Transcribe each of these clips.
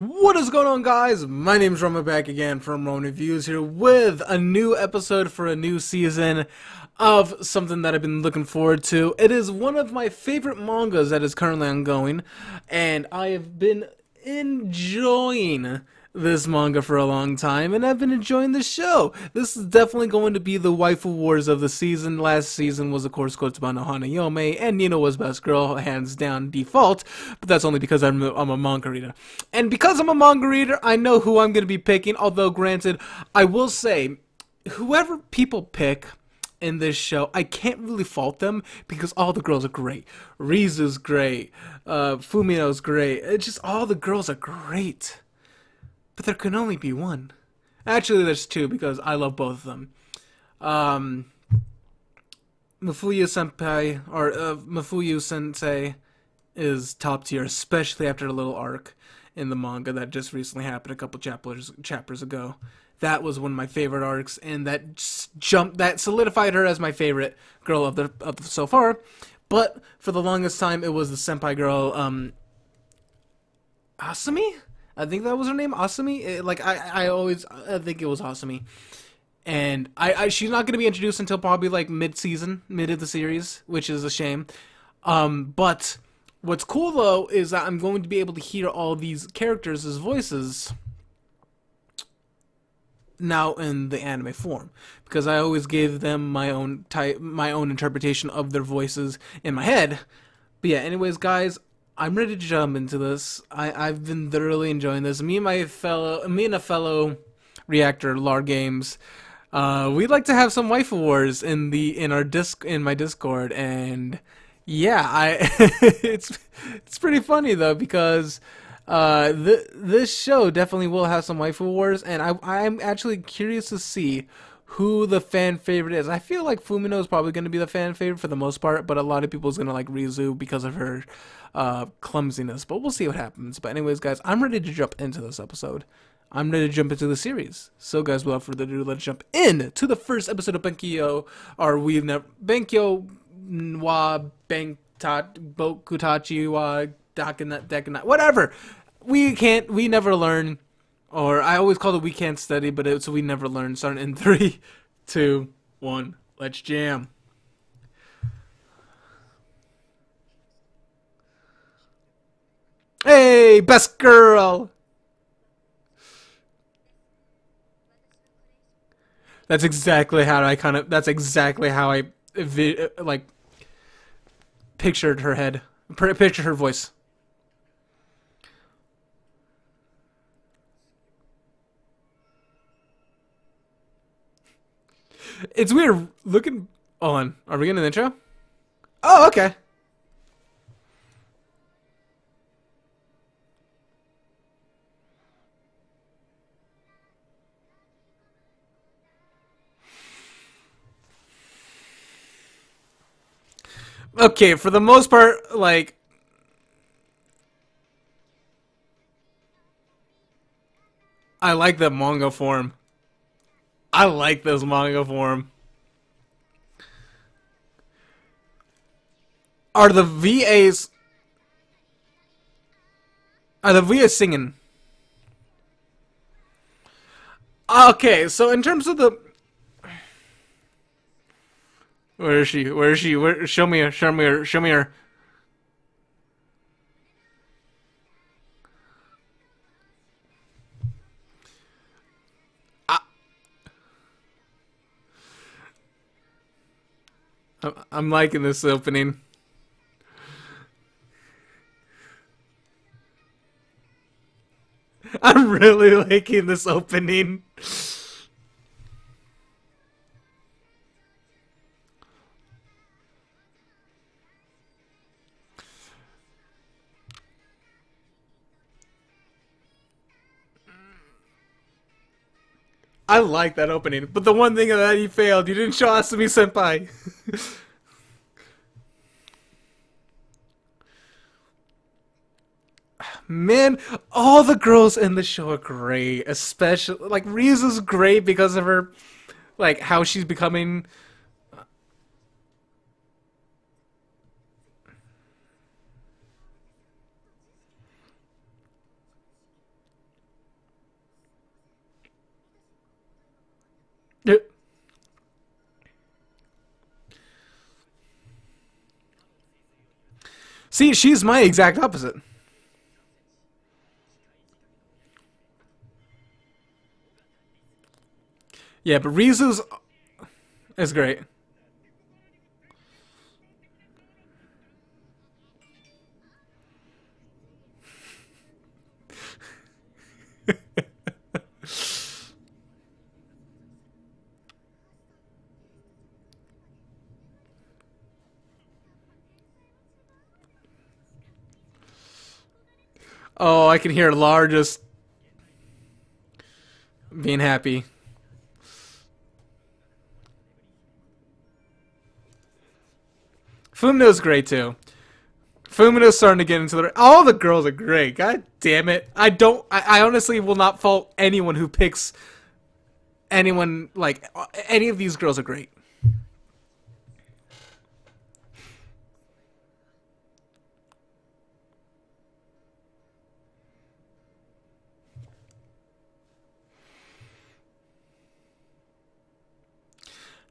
What is going on, guys? My name is Roman, back again from Ramen Reviews, here with a new episode for a new season of something that I've been looking forward to. It is one of my favorite mangas that is currently ongoing, and I have been enjoying this manga for a long time, and I've been enjoying the show. This is definitely going to be the waifu wars of the season. Last season was, of course, Gotobun no Hanayome, and Nina was best girl, hands down, default, but that's only because I'm a manga reader. And because I'm a manga reader, I know who I'm going to be picking, although, granted, I will say, whoever people pick in this show, I can't really fault them because all the girls are great. Rizu's great, Fumino's great, it's just all the girls are great. But there can only be one. Actually, there's two because I love both of them. Mifuyu-senpai, or Mifuyu-sensei is top tier, especially after the little arc in the manga that just recently happened a couple chapters ago. That was one of my favorite arcs, and that solidified her as my favorite girl of so far. But for the longest time, it was the senpai girl, Asumi? I think that was her name, Asumi. I think it was Asumi, and she's not gonna be introduced until probably like mid of the series, which is a shame. But what's cool though is that I'm going to be able to hear all these characters' voices now in the anime form, because I always gave them my own interpretation of their voices in my head. But yeah, anyways, guys, I'm ready to jump into this. I've been thoroughly enjoying this. Me and a fellow reactor, LarGames, we'd like to have some waifu wars in my Discord, and yeah, it's pretty funny though, because this show definitely will have some waifu wars, and I'm actually curious to see who the fan favorite is. I feel like Fumino is probably going to be the fan favorite for the most part, but a lot of people is going to like Rizu because of her clumsiness, but we'll see what happens. But anyways, guys, I'm ready to jump into this episode. I'm ready to jump into the series. So guys, without further ado, let's jump in to the first episode of Benkyo, or We Never... Benkyo wa Bokutachi wa Dakinai... Whatever! We never learn... Or, I always call it We Can't Study, but it's We Never Learn. Starting in 3, 2, 1, let's jam. Hey, best girl! That's exactly how I that's exactly how I, like, pictured her head. Pictured her voice. It's weird looking. Hold on. Are we getting an intro? Oh, okay. Okay, for the most part, like. I like the manga form. I like this manga form. Are the VAs singing? Okay, so in terms of the... Where is she? Where is she? Where? Show me her. Show me her. Show me her. I'm liking this opening. I'm really liking this opening. I like that opening, but the one thing that you failed, you didn't show Asumi-senpai. Man, all the girls in the show are great, especially, like, Rizu's great because of her, like, how she's becoming... See, she's my exact opposite. Yeah, but Rizu's is great. Oh, I can hear Lar just being happy. Fumino's great too. Fumino's starting to get into the... All the girls are great. God damn it. I honestly will not fault anyone who picks anyone, like, any of these girls are great.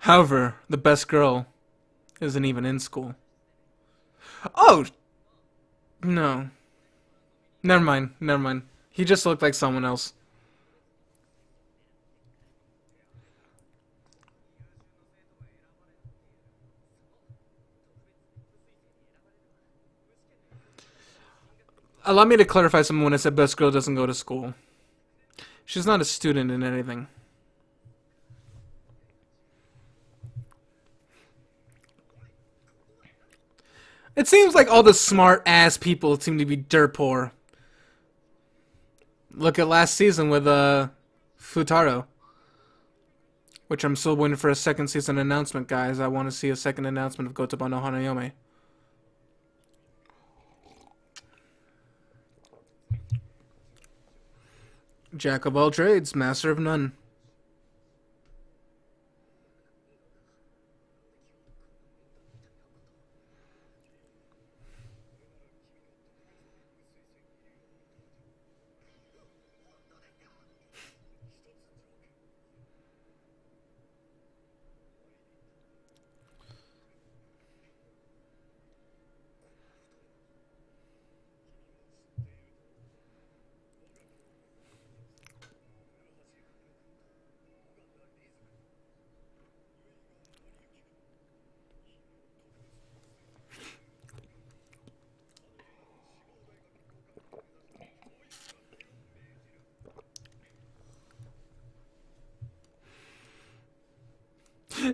However, the best girl isn't even in school. Oh! No. Never mind. Never mind. He just looked like someone else. Allow me to clarify something when I said best girl doesn't go to school. She's not a student in anything. It seems like all the smart-ass people seem to be dirt poor. Look at last season with, Futaro. Which I'm still waiting for a second season announcement, guys. I want to see a second announcement of Gotobun no Hanayome. Jack of all trades, master of none.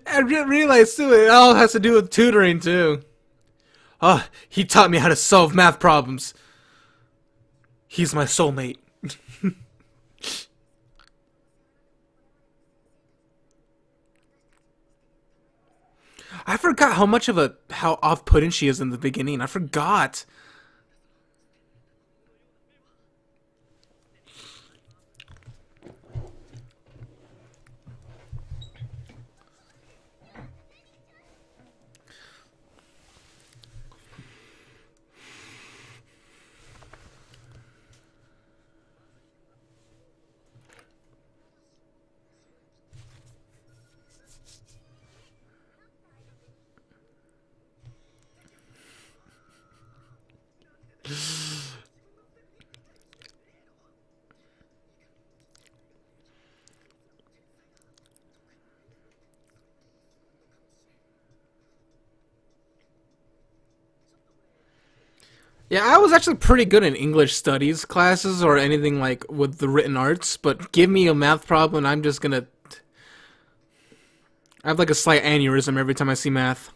I realized too, it all has to do with tutoring too. Oh, he taught me how to solve math problems. He's my soulmate. I forgot how much of a, how off-putting she is in the beginning. I forgot. Yeah, I was actually pretty good in English studies classes or anything like with the written arts, but give me a math problem and I'm just gonna... I have like a slight aneurysm every time I see math.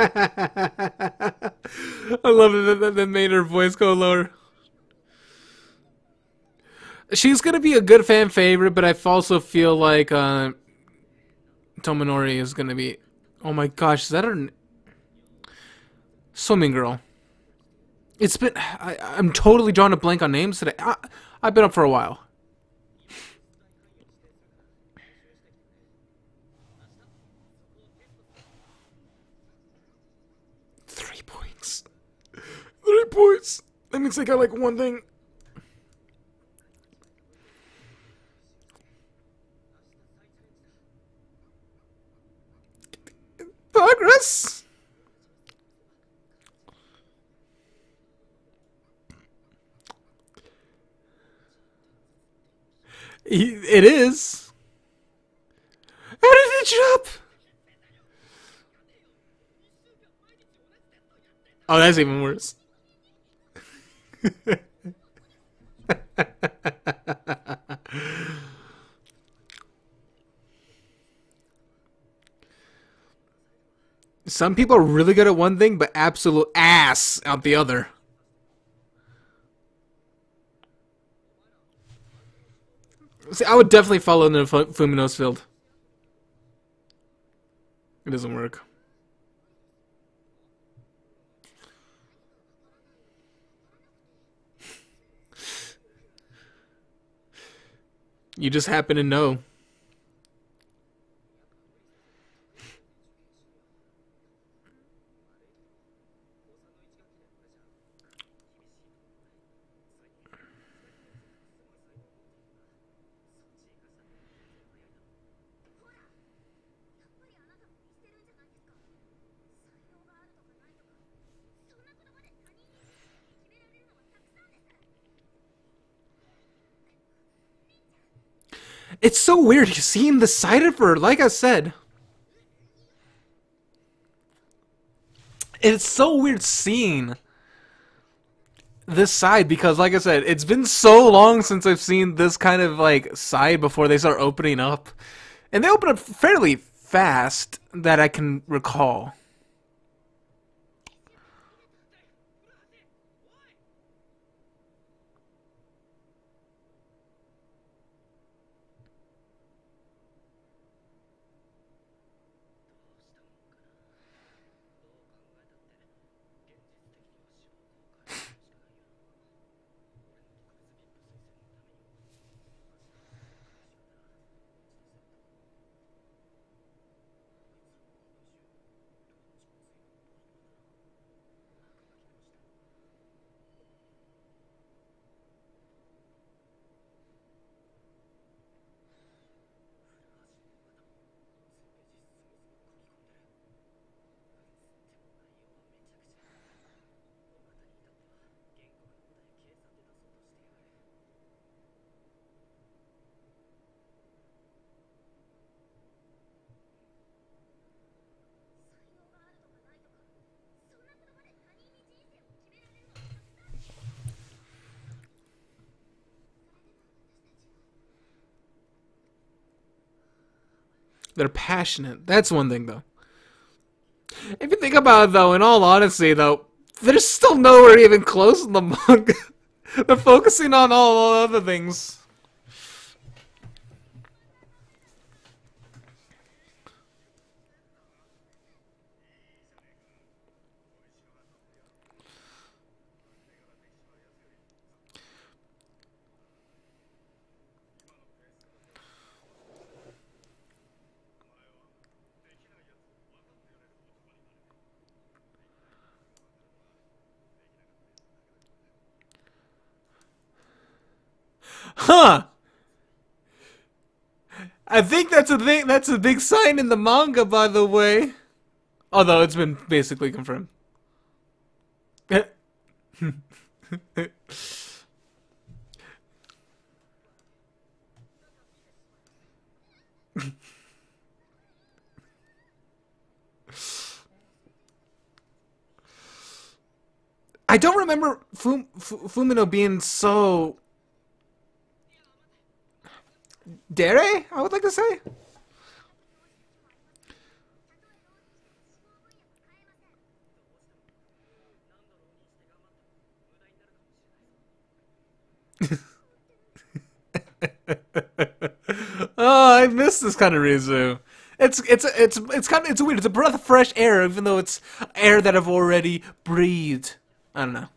I love it that made her voice go lower. She's gonna be a good fan favorite, but I also feel like Tomonori is gonna be Oh my gosh, is that an... So Mean Girl. It's been... I'm totally drawing a blank on names today. I've been up for a while. Points. That means I got like one thing. Progress. It is. How did it drop? Oh, that's even worse. Some people are really good at one thing, but absolute ass out the other. See, I would definitely follow in the Fumino's field. It doesn't work. You just happen to know. It's so weird, you seem decided for, like I said. It's so weird seeing this side because, like I said, it's been so long since I've seen this kind of, like, side before they start opening up. And they open up fairly fast that I can recall. They're passionate. That's one thing, though. If you think about it, though, in all honesty, though, they're still nowhere even close in the manga. They're focusing on all other things. Huh. I think that's a thing. That's a big sign in the manga, by the way. Although it's been basically confirmed. I don't remember Fumino being so... Dare, I would like to say. Oh, I miss this kind of Rizu. It's weird. It's a breath of fresh air, even though it's air that I've already breathed. I don't know.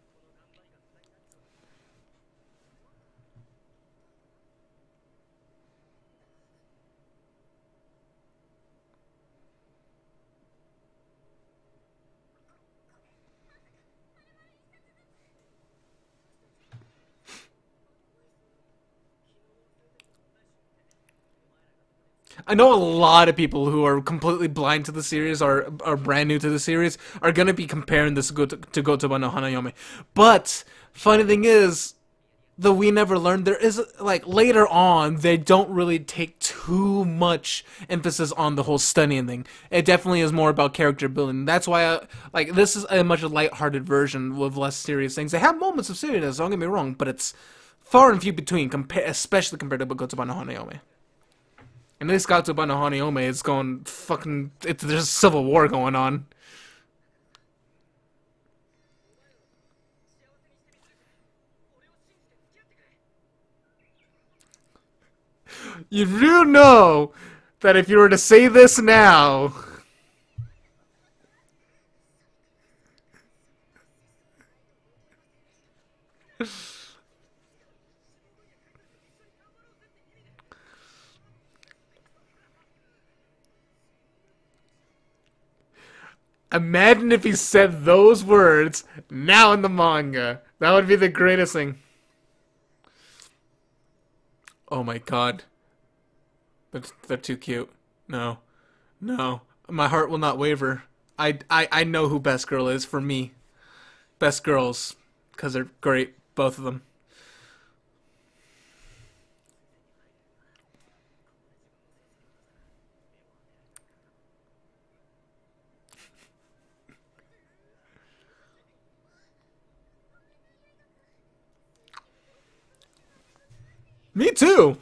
I know a lot of people who are completely blind to the series, are brand new to the series, are gonna be comparing this to Gotobun no Hanayome. But funny thing is, the We Never Learn, there is, like, later on, they don't really take too much emphasis on the whole studying thing. It definitely is more about character building. That's why, like, this is a much lighthearted version with less serious things. They have moments of seriousness, don't get me wrong, but it's far and few between, especially compared to Gotobun no Hanayome. And this Gotobun no Hanayome is going fucking... there's a civil war going on. You do know that if you were to say this now... Imagine if he said those words now in the manga. That would be the greatest thing. Oh my god. They're too cute. No. No. My heart will not waver. I know who Best Girl is for me. Best Girls. Because they're great. Both of them. Me too!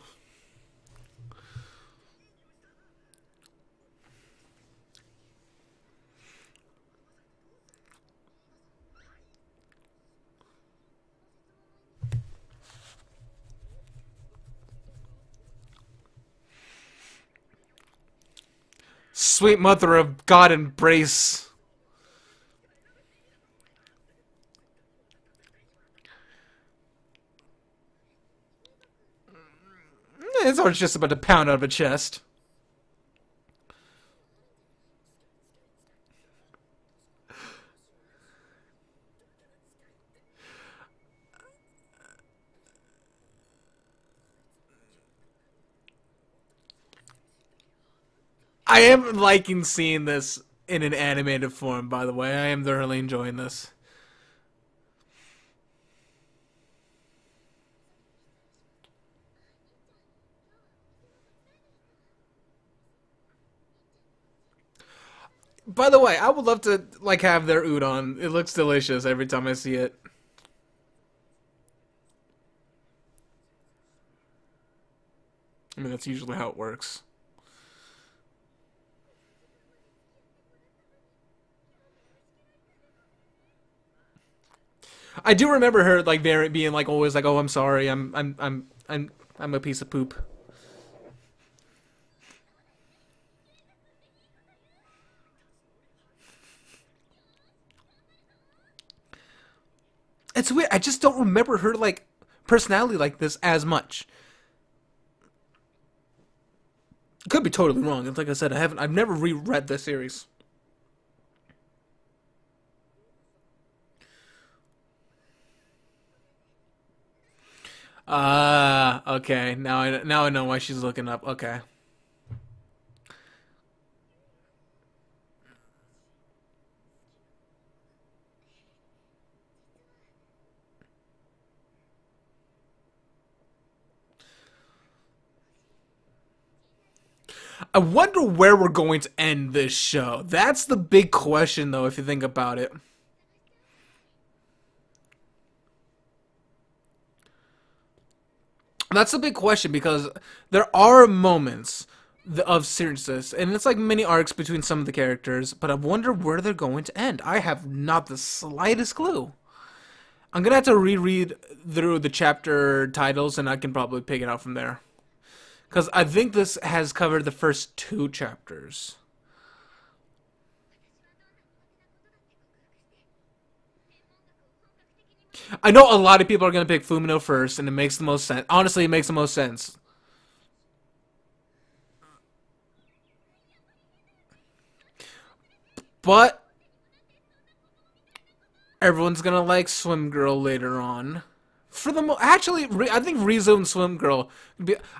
Sweet mother of God, embrace... His heart's just about to pound out of a chest. I am liking seeing this in an animated form, by the way. I am thoroughly enjoying this. By the way, I would love to, like, have their udon. It looks delicious every time I see it. I mean, that's usually how it works. I do remember her, like, very being, like, always like, "Oh, I'm sorry. I'm a piece of poop." It's weird, I just don't remember her, like, personality like this as much. Could be totally wrong. It's like I said, I've never reread this series. Okay. Now I know why she's looking up. Okay. I wonder where we're going to end this show. That's the big question, though, if you think about it. That's the big question, because there are moments of seriousness, and it's like mini arcs between some of the characters, but I wonder where they're going to end. I have not the slightest clue. I'm going to have to reread through the chapter titles, and I can probably pick it out from there. Because I think this has covered the first two chapters. I know a lot of people are going to pick Fumino first, and it makes the most sense. Honestly, it makes the most sense. But everyone's going to like Swim Girl later on. For the actually, I think Rizo and Swim Girl.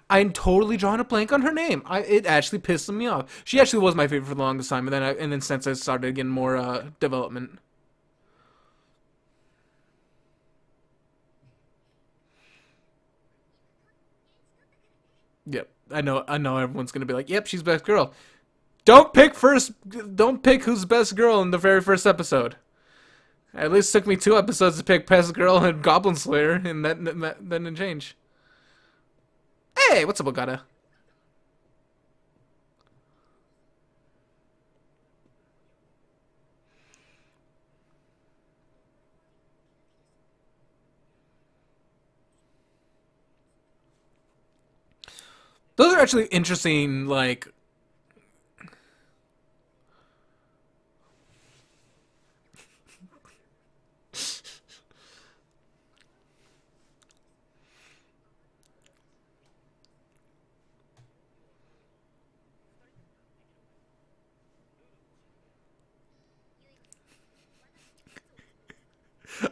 I'm totally drawing a blank on her name. It actually pissed me off. She actually was my favorite for the longest time, and then since I started getting more development. Yep, I know everyone's going to be like, yep, she's best girl. Don't pick first, don't pick who's best girl in the very first episode. At least it took me 2 episodes to pick best girl and Goblin Slayer, and that didn't change. Hey, what's up, Ogata? Those are actually interesting, like...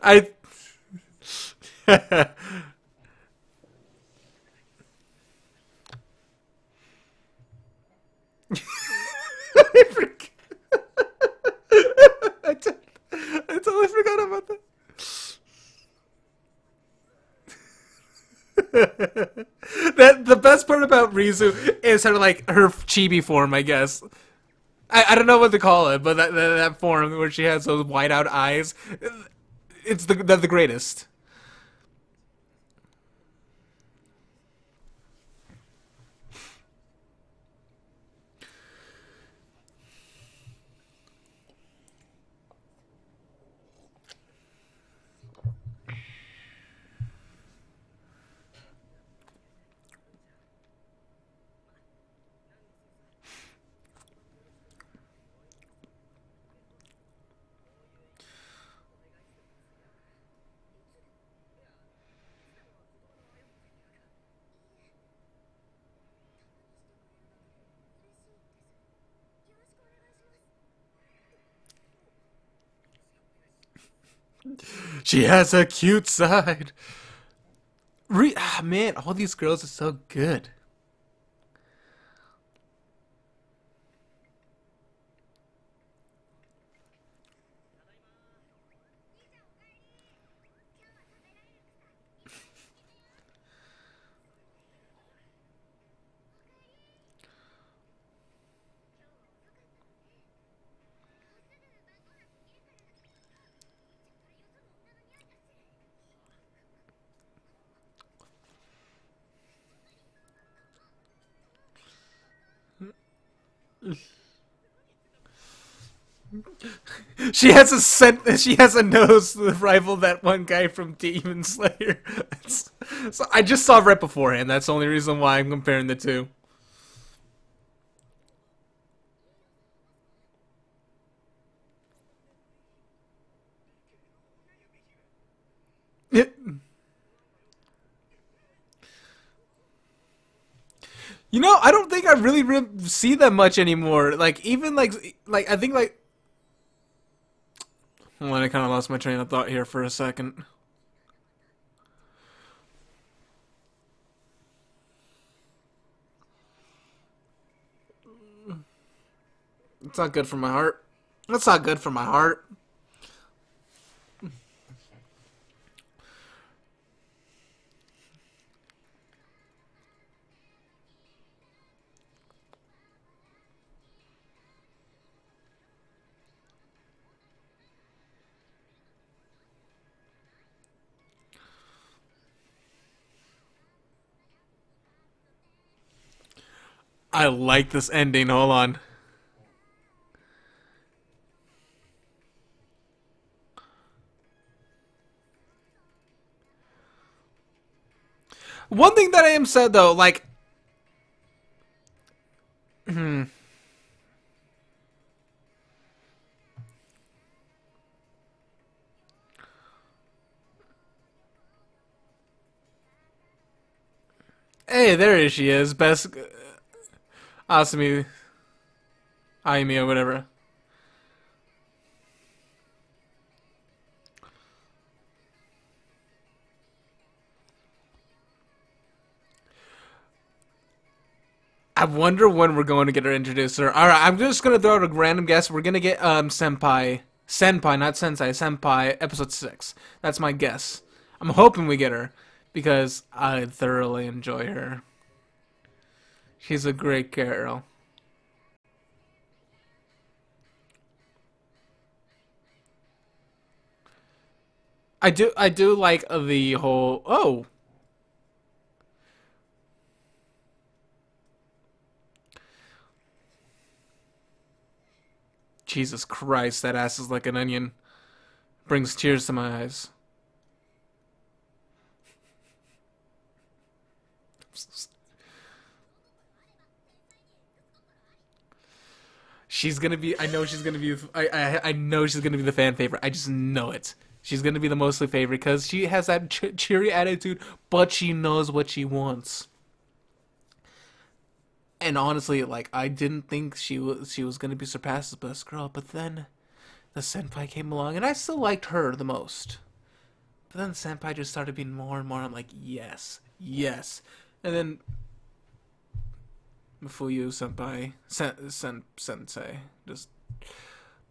I totally forgot about that. The best part about Rizu is sort of like her chibi form, I guess. I don't know what to call it, but that form where she has those wide-out eyes, it's the greatest. She has a cute side. Man, all these girls are so good. She has a nose to rival that one guy from Demon Slayer. So I just saw right beforehand. That's the only reason why I'm comparing the two. You know, I don't think I really see that much anymore. Like, even like I think like. Hold on, I kind of lost my train of thought here for a second. It's not good for my heart. That's not good for my heart. I like this ending, hold on. One thing that I am sad though, like, Hey, there she is. Best Asumi, Aimi, or whatever. I wonder when we're going to get her introduced. All right, I'm just gonna throw out a random guess. We're gonna get senpai, not sensei, senpai, episode 6. That's my guess. I'm hoping we get her because I thoroughly enjoy her. She's a great girl. I do like the whole oh. Jesus Christ, that ass is like an onion. Brings tears to my eyes. She's gonna be. I know she's gonna be. I know she's gonna be the fan favorite. I just know it. She's gonna be the mostly favorite because she has that cheery attitude, but she knows what she wants. And honestly, like, I didn't think she was going to be surpassed as best girl, but then the senpai came along, and I still liked her the most. But then the senpai just started being more and more, I'm like, yes, yes. And then Mifuyu senpai, sensei, just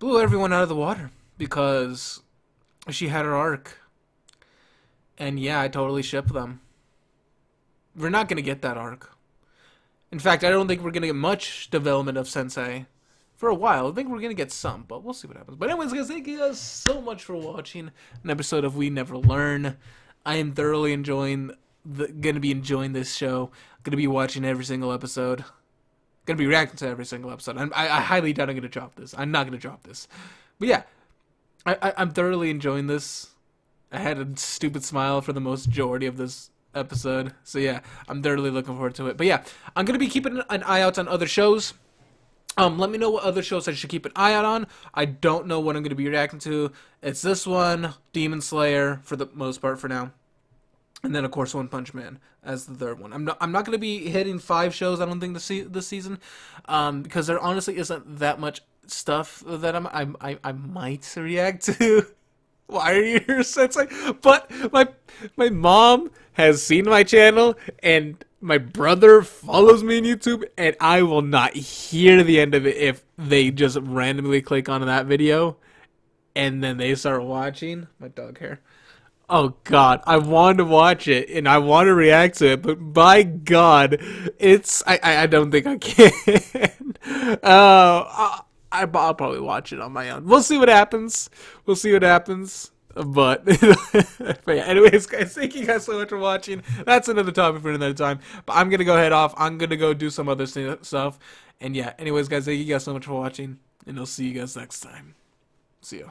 blew everyone out of the water, because she had her arc. And yeah, I totally ship them. We're not going to get that arc. In fact, I don't think we're going to get much development of Sensei for a while. I think we're going to get some, but we'll see what happens. But anyways, guys, thank you guys so much for watching an episode of We Never Learn. I am thoroughly going to be enjoying this show. Going to be watching every single episode. Going to be reacting to every single episode. I highly doubt I'm going to drop this. I'm not going to drop this. But yeah, I'm thoroughly enjoying this. I had a stupid smile for the most majority of this episode, so yeah, I'm thoroughly looking forward to it. But yeah, I'm gonna be keeping an eye out on other shows. Let me know what other shows I should keep an eye out on. I don't know what I'm gonna be reacting to. It's this one, Demon Slayer, for the most part for now, and then of course One Punch Man as the third one. I'm not gonna be hitting 5 shows, I don't think, this season, because there honestly isn't that much stuff that I might react to. Why are you here, Sensei? But my mom has seen my channel, and my brother follows me on YouTube, and I will not hear the end of it if they just randomly click on that video, and then they start watching. My dog hair. Oh, God. I want to watch it, and I want to react to it, but by God, it's... I don't think I can. I'll probably watch it on my own. We'll see what happens. We'll see what happens. But yeah, anyways, guys, thank you guys so much for watching. That's another topic for another time. But I'm going to go head off. I'm going to go do some other stuff. And yeah, anyways, guys, thank you guys so much for watching. And I'll see you guys next time. See ya.